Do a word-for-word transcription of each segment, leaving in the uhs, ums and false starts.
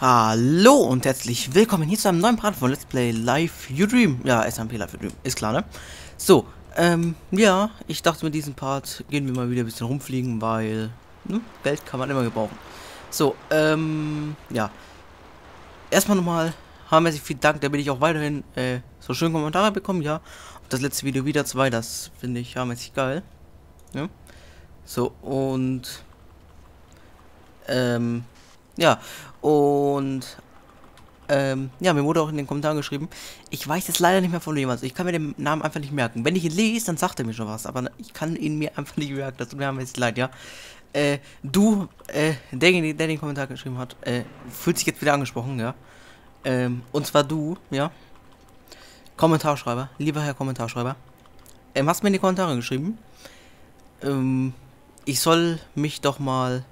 Hallo und herzlich willkommen hier zu einem neuen Part von Let's Play Live You Dream. Ja, S A M P Live You Dream, ist klar, ne? So, ähm, ja, ich dachte mit diesem Part gehen wir mal wieder ein bisschen rumfliegen, weil, ne, Geld kann man immer gebrauchen. So, ähm, ja. Erstmal nochmal, hammermäßig vielen Dank, damit ich auch weiterhin, äh, so schöne Kommentare bekomme, ja. Und das letzte Video wieder zwei, das finde ich hammermäßig geil. Ja. So, und, ähm, ja, und, ähm, ja, mir wurde auch in den Kommentaren geschrieben, ich weiß jetzt leider nicht mehr von wem, also ich kann mir den Namen einfach nicht merken. Wenn ich ihn lese, dann sagt er mir schon was, aber ich kann ihn mir einfach nicht merken, das tut mir jetzt leid, ja. Äh, du, äh, derjenige, der den Kommentar geschrieben hat, äh, fühlt sich jetzt wieder angesprochen, ja. Ähm, und zwar du, ja. Kommentarschreiber, lieber Herr Kommentarschreiber, ähm, hast mir in die Kommentare geschrieben, ähm, ich soll mich doch mal...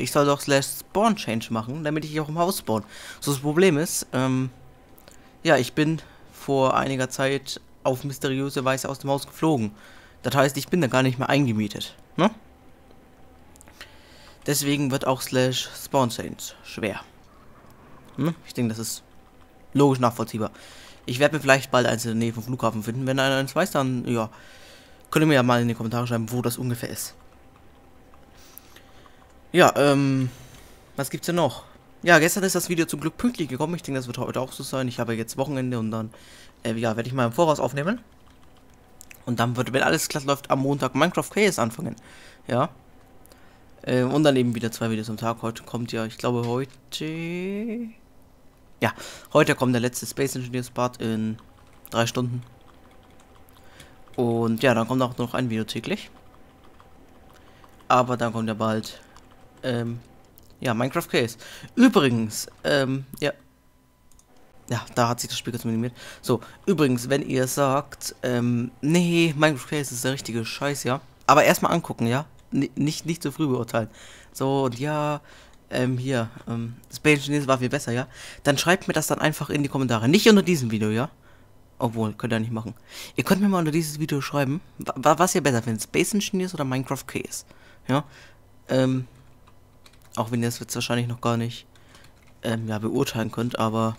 Ich soll doch slash Spawn Change machen, damit ich auch im Haus spawn. So, das Problem ist, ähm, ja, ich bin vor einiger Zeit auf mysteriöse Weise aus dem Haus geflogen. Das heißt, ich bin da gar nicht mehr eingemietet, ne? Deswegen wird auch slash Spawn Change schwer. Hm? Ich denke, das ist logisch nachvollziehbar. Ich werde mir vielleicht bald eins in der Nähe vom Flughafen finden. Wenn einer eins weiß, dann, ja, könnt ihr mir ja mal in die Kommentare schreiben, wo das ungefähr ist. Ja, ähm, was gibt's denn noch? Ja, gestern ist das Video zum Glück pünktlich gekommen. Ich denke, das wird heute auch so sein. Ich habe jetzt Wochenende und dann, äh, ja, werde ich mal im Voraus aufnehmen. Und dann wird, wenn alles glatt läuft, am Montag Minecraft Chaos anfangen. Ja. Äh, und dann eben wieder zwei Videos am Tag. Heute kommt ja, ich glaube, heute... Ja, heute kommt der letzte Space Engineers Part in drei Stunden. Und ja, dann kommt auch noch ein Video täglich. Aber dann kommt ja bald... Ähm, ja, Minecraft Case. Übrigens, ähm, ja. Ja, da hat sich das Spiel jetzt minimiert. So, übrigens, wenn ihr sagt, ähm, nee, Minecraft Case ist der richtige Scheiß, ja. Aber erstmal angucken, ja. N nicht, nicht zu früh beurteilen. So, und ja, ähm, hier, ähm, Space Engineers war viel besser, ja. Dann schreibt mir das dann einfach in die Kommentare. Nicht unter diesem Video, ja. Obwohl, könnt ihr nicht machen. Ihr könnt mir mal unter dieses Video schreiben, wa was ihr besser findet, Space Engineers oder Minecraft Case. Ja, ähm, auch wenn ihr das jetzt wahrscheinlich noch gar nicht ähm, ja, beurteilen könnt, aber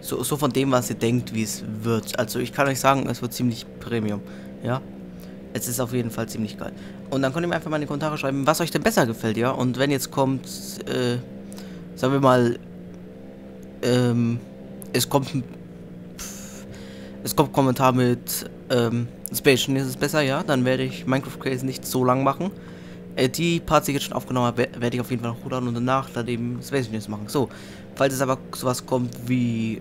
so, so von dem, was ihr denkt, wie es wird. Also ich kann euch sagen, es wird ziemlich Premium, ja. Es ist auf jeden Fall ziemlich geil. Und dann könnt ihr mir einfach mal in die Kommentare schreiben, was euch denn besser gefällt, ja. Und wenn jetzt kommt, äh, sagen wir mal, ähm, es kommt ein pff, es kommt ein Kommentar mit, ähm, Space Engineers ist besser, ja. Dann werde ich Minecraft Case nicht so lang machen. Die Parts, die ich jetzt schon aufgenommen habe, werde ich auf jeden Fall noch runterladen und danach dann eben Space Engineers machen. So, falls es aber sowas kommt wie,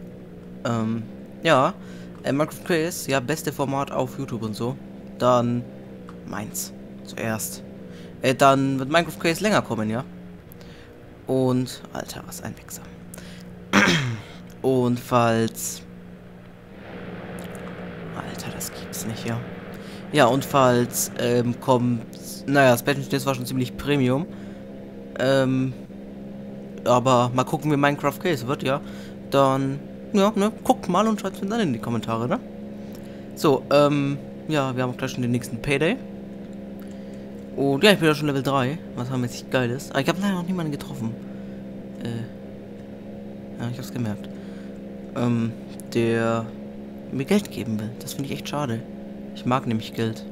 ähm, ja, äh, Minecraft Chaos, ja, beste Format auf YouTube und so, dann meins zuerst. Äh, dann wird Minecraft Chaos länger kommen, ja. Und, Alter, was ein Wichser. Und falls... Alter, das gibt's nicht, ja. Ja, und falls, ähm, kommt... Naja, Space Engineers war schon ziemlich Premium. Ähm, aber mal gucken, wie Minecraft Case wird, ja. Dann, ja, ne, guckt mal und schreibt mir dann in die Kommentare, ne? So, ähm, ja, wir haben auch gleich schon den nächsten Payday. Und ja, ich bin ja schon Level drei, was haben jetzt geil ist. Aber ich habe leider noch niemanden getroffen. Äh, ja, ich hab's gemerkt. Ähm, der mir Geld geben will. Das finde ich echt schade. Ich mag nämlich Geld.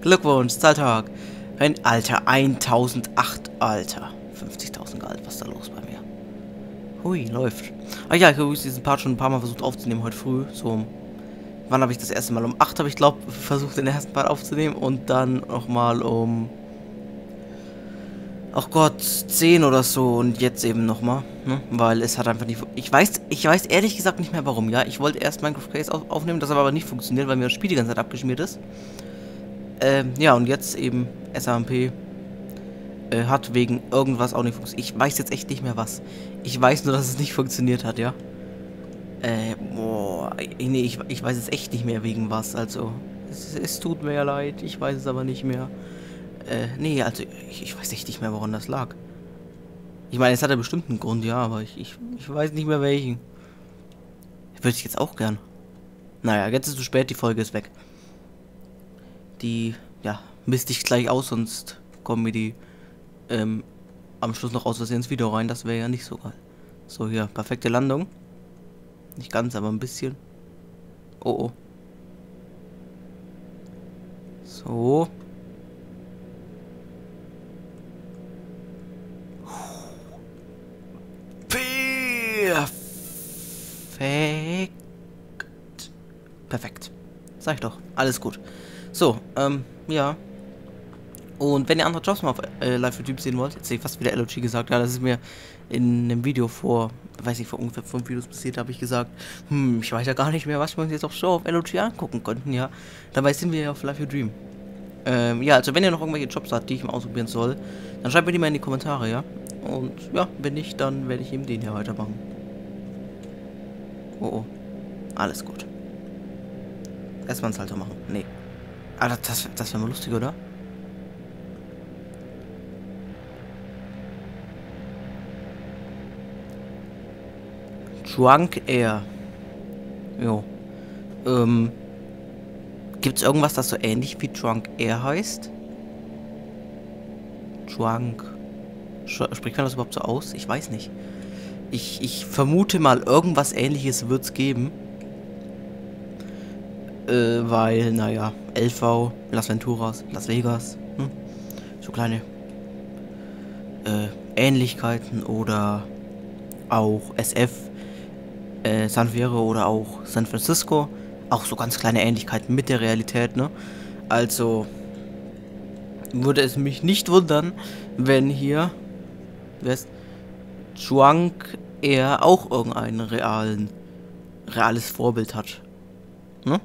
Glückwunsch, Zahltag. Ein Alter, eintausend acht, Alter. fünfzigtausend Gehalt, was ist da los bei mir? Hui, läuft. Ah ja, ich habe diesen Part schon ein paar Mal versucht aufzunehmen, heute früh. So, wann habe ich das erste Mal? Um acht habe ich, glaube ich, versucht, den ersten Part aufzunehmen. Und dann nochmal um... Ach Gott, zehn oder so. Und jetzt eben nochmal. Ne? Weil es hat einfach nicht... Ich weiß, ich weiß ehrlich gesagt nicht mehr, warum, ja. Ich wollte erst Minecraft Case auf aufnehmen, das hat aber nicht funktioniert, weil mir das Spiel die ganze Zeit abgeschmiert ist. Ähm, ja, und jetzt eben S A M P äh, hat wegen irgendwas auch nicht funktioniert. Ich weiß jetzt echt nicht mehr was. Ich weiß nur, dass es nicht funktioniert hat, ja. Äh, boah, nee, ich, ich weiß jetzt echt nicht mehr wegen was. Also, es, es tut mir ja leid, ich weiß es aber nicht mehr. Äh, nee, also, ich, ich weiß echt nicht mehr, woran das lag. Ich meine, es hat ja bestimmt einen Grund, ja, aber ich, ich, ich weiß nicht mehr welchen. Würde ich jetzt auch gern. Naja, jetzt ist es zu spät, die Folge ist weg. Die, ja, misst ich gleich aus, sonst kommen mir die ähm, am Schluss noch aus Versehen ins Video rein. Das wäre ja nicht so geil. So, hier, perfekte Landung. Nicht ganz, aber ein bisschen. Oh, oh. So. Perfekt. Perfekt. Sag ich doch. Alles gut. So, ähm, ja. Und wenn ihr andere Jobs mal auf äh, Live-YouTube sehen wollt, jetzt sehe ich fast wieder L O G gesagt, ja, das ist mir in einem Video vor, weiß nicht, vor ungefähr fünf Videos passiert, habe ich gesagt, hm, ich weiß ja gar nicht mehr, was wir uns jetzt auch so auf L O G angucken konnten, ja. Dabei sind wir ja auf Live Your Dream. Ähm, ja, also wenn ihr noch irgendwelche Jobs habt, die ich mal ausprobieren soll, dann schreibt mir die mal in die Kommentare, ja. Und ja, wenn nicht, dann werde ich eben den hier weitermachen. Oh, oh. Alles gut. Erstmal einen Salto machen. Nee. Aber das, das wäre mal lustig, oder? Drunk Air. Jo. Ähm. Gibt's irgendwas, das so ähnlich wie Drunk Air heißt? Drunk. Spricht man das überhaupt so aus? Ich weiß nicht. Ich, ich vermute mal, irgendwas Ähnliches wird's geben. Äh, weil, naja, L V, Las Venturas, Las Vegas, hm? So kleine äh, Ähnlichkeiten oder auch S F, äh, San Diego oder auch San Francisco. Auch so ganz kleine Ähnlichkeiten mit der Realität, ne? Also würde es mich nicht wundern, wenn hier West Drunk Air auch irgendeinen realen reales Vorbild hat. Ne?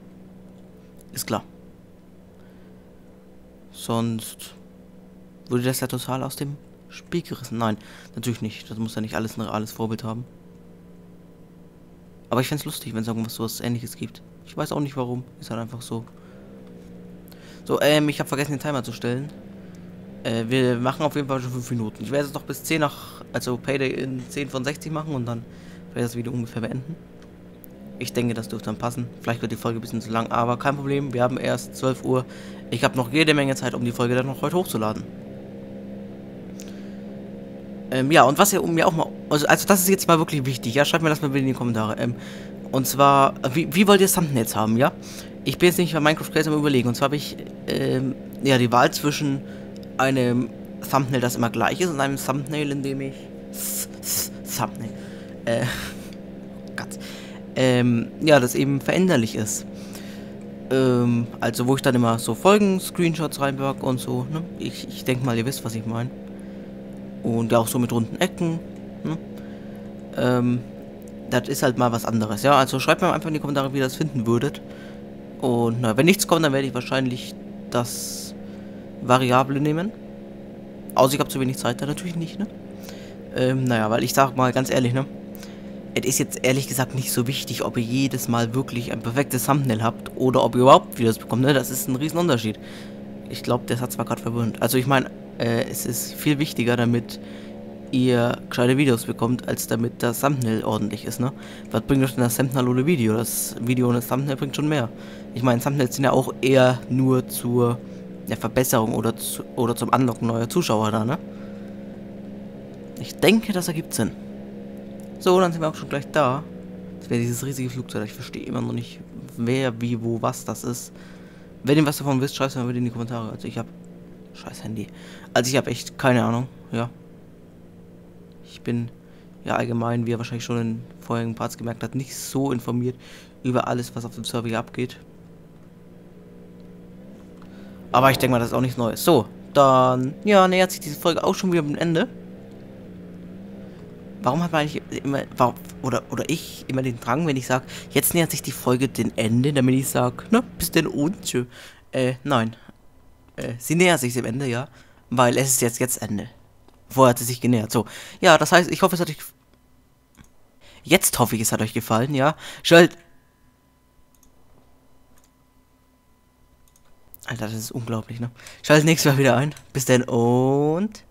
Ist klar. Sonst würde das ja total aus dem Spiel gerissen. Nein, natürlich nicht. Das muss ja nicht alles ein reales Vorbild haben. Aber ich fände es lustig, wenn es irgendwas sowas Ähnliches gibt. Ich weiß auch nicht warum. Ist halt einfach so. So, ähm, ich habe vergessen, den Timer zu stellen. Äh, wir machen auf jeden Fall schon fünf Minuten. Ich werde es noch bis zehn nach, also Payday in zehn von sechzig machen und dann werde ich das Video ungefähr beenden. Ich denke, das dürfte dann passen. Vielleicht wird die Folge ein bisschen zu lang, aber kein Problem. Wir haben erst zwölf Uhr. Ich habe noch jede Menge Zeit, um die Folge dann noch heute hochzuladen. Ähm, ja, und was ihr mir auch mal... Also, also das ist jetzt mal wirklich wichtig, ja? Schreibt mir das mal bitte in die Kommentare. Ähm, und zwar, wie, wie wollt ihr Thumbnails haben, ja? Ich bin jetzt nicht bei Minecraft Creator am Überlegen. Und zwar habe ich ähm, ja, die Wahl zwischen einem Thumbnail, das immer gleich ist, und einem Thumbnail, in dem ich... Thumbnail. Äh... Gott. Ähm, ja, das eben veränderlich ist. Ähm, also wo ich dann immer so Folgen, Screenshots reinpacke und so, ne? Ich, ich denke mal, ihr wisst, was ich meine. Und ja, auch so mit runden Ecken, ne? Ähm, das ist halt mal was anderes, ja? Also schreibt mir einfach in die Kommentare, wie ihr das finden würdet. Und na, wenn nichts kommt, dann werde ich wahrscheinlich das Variable nehmen. Außer ich habe zu wenig Zeit, dann natürlich nicht, ne? Ähm, naja, weil ich sag mal ganz ehrlich, ne? Es ist jetzt ehrlich gesagt nicht so wichtig, ob ihr jedes Mal wirklich ein perfektes Thumbnail habt oder ob ihr überhaupt Videos bekommt, ne? Das ist ein Riesenunterschied. Ich glaube, das hat zwar gerade verwirrt. Also ich meine, äh, es ist viel wichtiger, damit ihr gescheite Videos bekommt, als damit das Thumbnail ordentlich ist, ne? Was bringt euch denn das Thumbnail ohne Video? Das Video und das Thumbnail bringt schon mehr. Ich meine, Thumbnails sind ja auch eher nur zur ja, Verbesserung oder, zu, oder zum Anlocken neuer Zuschauer da, ne? Ich denke, das ergibt Sinn. So, dann sind wir auch schon gleich da. Das wäre dieses riesige Flugzeug. Ich verstehe immer noch nicht, wer, wie, wo, was das ist. Wenn ihr was davon wisst, schreibt es mir bitte in die Kommentare. Also ich habe... Scheiß Handy. Also ich habe echt keine Ahnung, ja. Ich bin ja allgemein, wie ihr wahrscheinlich schon in vorherigen Parts gemerkt habt, nicht so informiert über alles, was auf dem Server hier abgeht. Aber ich denke mal, das ist auch nichts Neues. So, dann... Ja, nähert sich diese Folge auch schon wieder am Ende. Warum hat man eigentlich immer, warum, oder, oder ich immer den Drang, wenn ich sage, jetzt nähert sich die Folge dem Ende, damit ich sage, ne, bis denn und tschö. Äh, nein. Äh, sie nähert sich dem Ende, ja, weil es ist jetzt, jetzt Ende. Vorher hat sie sich genähert, so. Ja, das heißt, ich hoffe, es hat euch, jetzt hoffe ich, es hat euch gefallen, ja. Schalt. Alter, das ist unglaublich, ne. Schaltet nächstes Mal wieder ein. Bis denn und...